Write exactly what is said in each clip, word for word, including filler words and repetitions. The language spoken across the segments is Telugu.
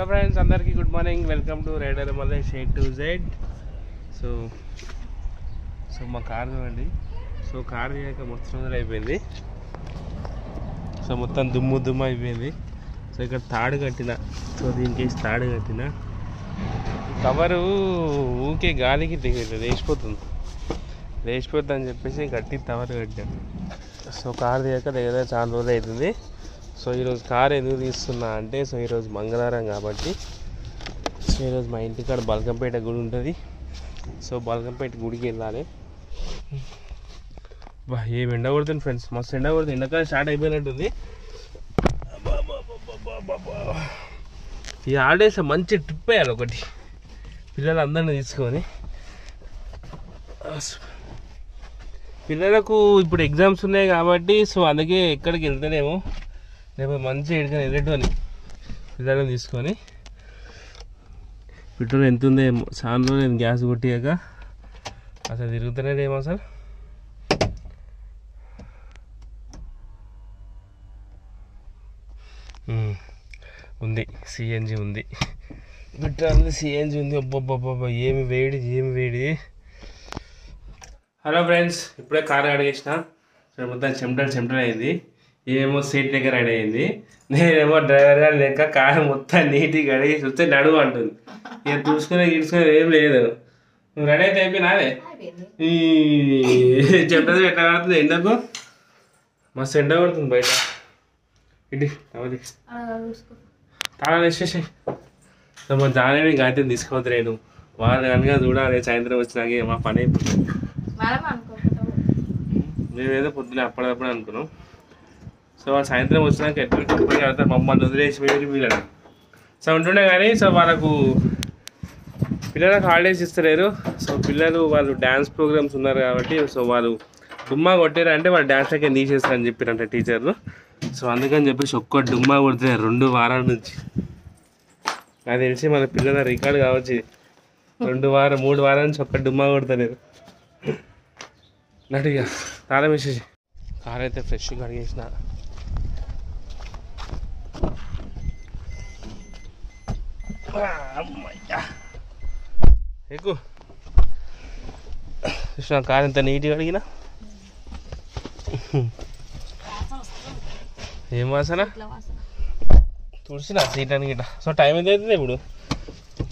హలో ఫ్రెండ్స్, అందరికీ good morning. Welcome to rider Mallaiah Shaik to Z. So so మా కార్ చూడండి. సో కార్ చేయక మొత్తం రోజులు అయిపోయింది. సో మొత్తం దుమ్ము దుమ్ము అయిపోయింది. సో ఇక్కడ తాడు కట్టిన, సో దీనికి తాడు కట్టిన కవరు ఊకే గాలికి దిగుతుంది, లేచిపోతుంది లేచిపోతుంది అని చెప్పేసి కట్టి కవర్ కట్టాను. సో కార్ దిగాక దగ్గర చాలా రోజులు అవుతుంది. సో ఈరోజు కార్ ఎందుకు తీస్తున్నా అంటే, సో ఈరోజు మంగళవారం కాబట్టి, సో ఈరోజు మా ఇంటికాడ బల్కంపేట గుడి ఉంటుంది. సో బల్కంపేట గుడికి వెళ్ళాలి. బా ఏమి ఎండ కొడుతుంది ఫ్రెండ్స్, మస్తు ఎండ కొడుతుంది. ఎండకాలం స్టార్ట్ అయిపోయినట్టుంది. ఈ హాలిడేస్ మంచి ట్రిప్ అయ్యాలి ఒకటి, పిల్లలు అందరినీ తీసుకొని. పిల్లలకు ఇప్పుడు ఎగ్జామ్స్ ఉన్నాయి కాబట్టి, సో అందుకే ఎక్కడికి వెళ్తలేము, లేకపోతే మంచిగా ఎక్కడికైనా వెళ్ళేటోని పిల్లలను తీసుకొని. పెట్రోల్ ఎంత ఉందో ఏమో, సాయంలో నేను గ్యాస్ కొట్టాక అసలు తిరుగుతూనే లేమో అసలు. ఉంది సిఎన్జి ఉంది, పెట్రోల్ సిఎన్జి ఉంది. అబ్బబ్బబ్బ ఏమి వేడి ఏమి వేడి. హలో ఫ్రెండ్స్, ఇప్పుడే కార్ అడిగేసిన. సో మొత్తం చెమటలు చెమటలు అయింది. ఏమో సీట్ దగ్గర రెడీ అయింది, నేనేమో డ్రైవర్గా లేక కారు మొత్తం నీట్గా అడిగేసి వస్తే నడువు అంటుంది. ఇక చూసుకునే గీడ్చుకునేది ఏం లేదు. నువ్వు రెడీ అయితే అయిపోయినా అదే ఈ చెమటది ఎట్లా కడుతుంది. ఎండకు మస్తు ఎండ కొడుతుంది బయట. ఇటు తాళాలు వేసేసాయి. సో మా దాని గాయత్రి తీసుకోవద్దు, నేను వాళ్ళు కనుక చూడాలి. సాయంత్రం వచ్చినాక మా పని అయిపోతుంది. మేమేదో పొద్దున అప్పటికప్పుడు అనుకున్నాం. సో వాళ్ళు సాయంత్రం వచ్చినాక ఎట్లా కంపెనీ కడతారు, మమ్మల్ని వదిలేసి వీళ్ళని. సో ఉంటుండే కానీ, సో వాళ్ళకు పిల్లలకు హాలిడేస్ ఇస్తలేరు. సో పిల్లలు వాళ్ళు డ్యాన్స్ ప్రోగ్రామ్స్ ఉన్నారు కాబట్టి, సో వాళ్ళు డుమ్మా కొట్టారు అంటే వాళ్ళు డ్యాన్స్ లెక్క తీసేస్తారని చెప్పారంట టీచర్లు. సో అందుకని చెప్పేసి ఒక్క డుమ్మా కొడుతున్నారు రెండు వారాల నుంచి. నాకు తెలిసి మన పిల్లల రికార్డు కావచ్చు, రెండు వారం మూడు వారాల నుంచి ఒక్క డుమ్మా కొడతలేరు. నటుగా తాళం వేసేసి కార్ అయితే ఫ్రెష్గా అడిగేసిన. ఎక్కువ చూసిన కార్ ఎంత నీట్గా అడిగినా. ఏం వాసన తుడిసిన సీట్ అని గిట్ట. సో టైం ఎంత అవుతుంది ఇప్పుడు?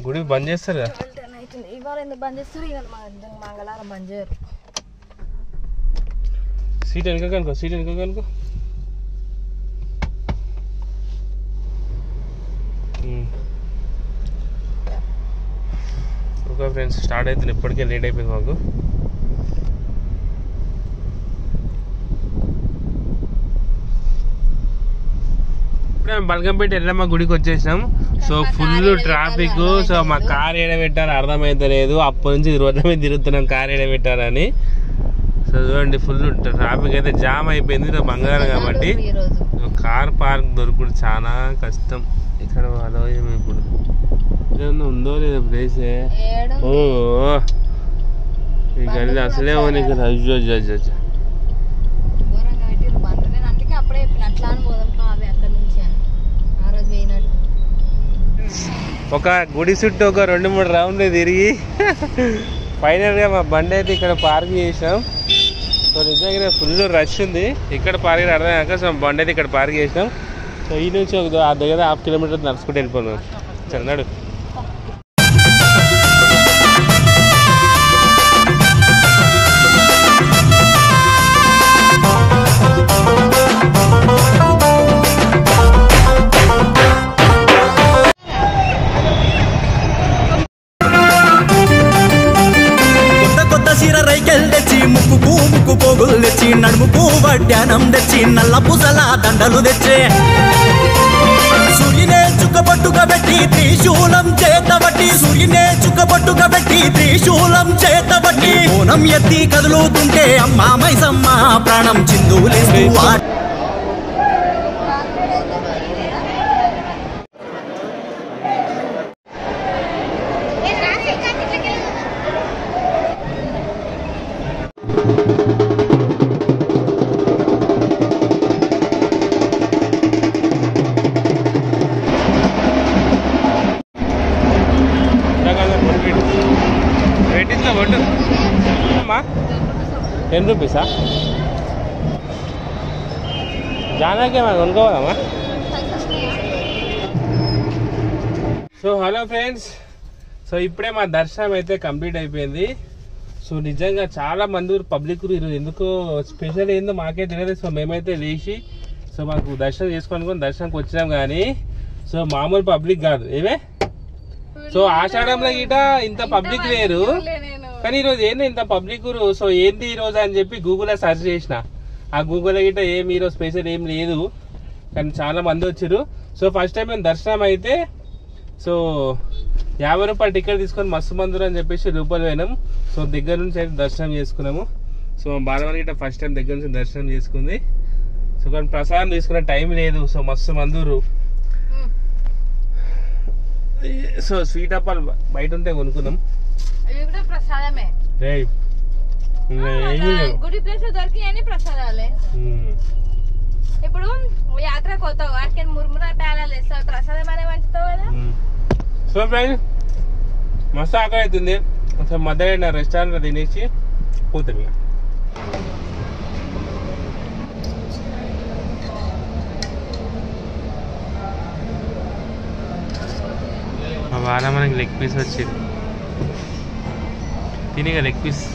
గుడి బంద్ చేస్తారు కదా మంగళవారం, బంద్ చేయరు. సీట్ వెనుక కనుకో, సీట్ వెనుక కనుకో. ఓకే ఫ్రెండ్స్, స్టార్ట్ అవుతుంది. ఇప్పటికే లేట్ అయిపోయింది మాకు. ఇప్పుడే బల్కంపేట వెళ్ళాము, గుడికి వచ్చేసాం. So full traffic. సో మా కార్ ఏడ పెట్టాలని అర్థమైతలేదు. అప్పటి నుంచి రోడ్ల మీద తిరుగుతున్నాం కార్ ఏడ పెట్టాలని. సో చూడండి ఫుల్ ట్రాఫిక్ అయితే జామ్ అయిపోయింది. బంగారం కాబట్టి కార్ పార్క్ దొరుకుడు చాలా కష్టం. ఇక్కడ వాళ్ళు ఏమి ఇప్పుడు ఏదన్నా ఉందో లేదో ప్లేసే. ఓ ఈ గల్లి అసలే నీకు అజ్జ. ఒక గుడి చుట్టూ ఒక రెండు మూడు రౌండ్లు తిరిగి ఫైనల్గా మా బండి అయితే ఇక్కడ పార్క్ చేసాం. సో నిజంగా ఫుల్ రష్ ఉంది ఇక్కడ పార్క్ అర్థం కాక. సో బండి అయితే ఇక్కడ పార్క్ చేసినాం. సో ఈ నుంచి ఒక దగ్గర హాఫ్ కిలోమీటర్ నడుచుకుంటూ వెళ్ళిపోయినాం. చన్నాడు నడుముకు వడ్డానం తెచ్చి నల్ల పుసల దండలు తెచ్చే సూర్యునే చుక్కబట్టుగా పెట్టి త్రిశూలం చేతబట్టి సూర్యునే చుక్కబట్టుగా పెట్టి త్రిశూలం చేతబట్టి పూనం ఎత్తి కదులుతుంటే అమ్మ మైసమ్మ ప్రాణం చిందులే. ten rupees, huh? Jana ke man, unko bata ma. So hello friends. So ippre ma darshanam aithe complete ayipindi. So nijanga chala mandur public ku iru enduko special in the market teladu. So meme aithe leesi so maaku darshanam chesukonukoni darshanam ku vachinam gaani so maamul public gaadu eve. So ashadam la gita inta public leru kani ee roju endi inta public uru so endi ee roju ani cheppi google la search chesina aa google la gita em ee roju special em ledu kani chala mandi vachiru. So first time em darshanam aithe so fifty రూపాయల టికెట్ తీసుకొని మస్తు మందురు అని చెప్పేసి రూపాయలు పోయినాం. సో దగ్గర నుంచి అయితే దర్శనం చేసుకున్నాము. సో బాలమని ఇట్లా ఫస్ట్ టైం దగ్గర నుంచి దర్శనం చేసుకుంది. సో కానీ ప్రసాదం తీసుకునే టైం లేదు. సో మస్తు మందురు సో స్వీట్ అప్పాలు బయట ఉంటే కొనుక్కున్నాం. ఇప్పుడు యాత్రకు పోతావు మురుమురా ప్యాలెస్ వేస్తావు ప్రసాదం అనే పంచుతావు కదా. సో ఫ్రెండ్స్ మస్తు ఆకలి అవుతుంది. సో మధ్య రెస్టారెంట్లో తినేసి పోతాం. ఇక వాళ్ళ మనకి లెగ్ పీస్ వచ్చింది తినేగా లెగ్ పీస్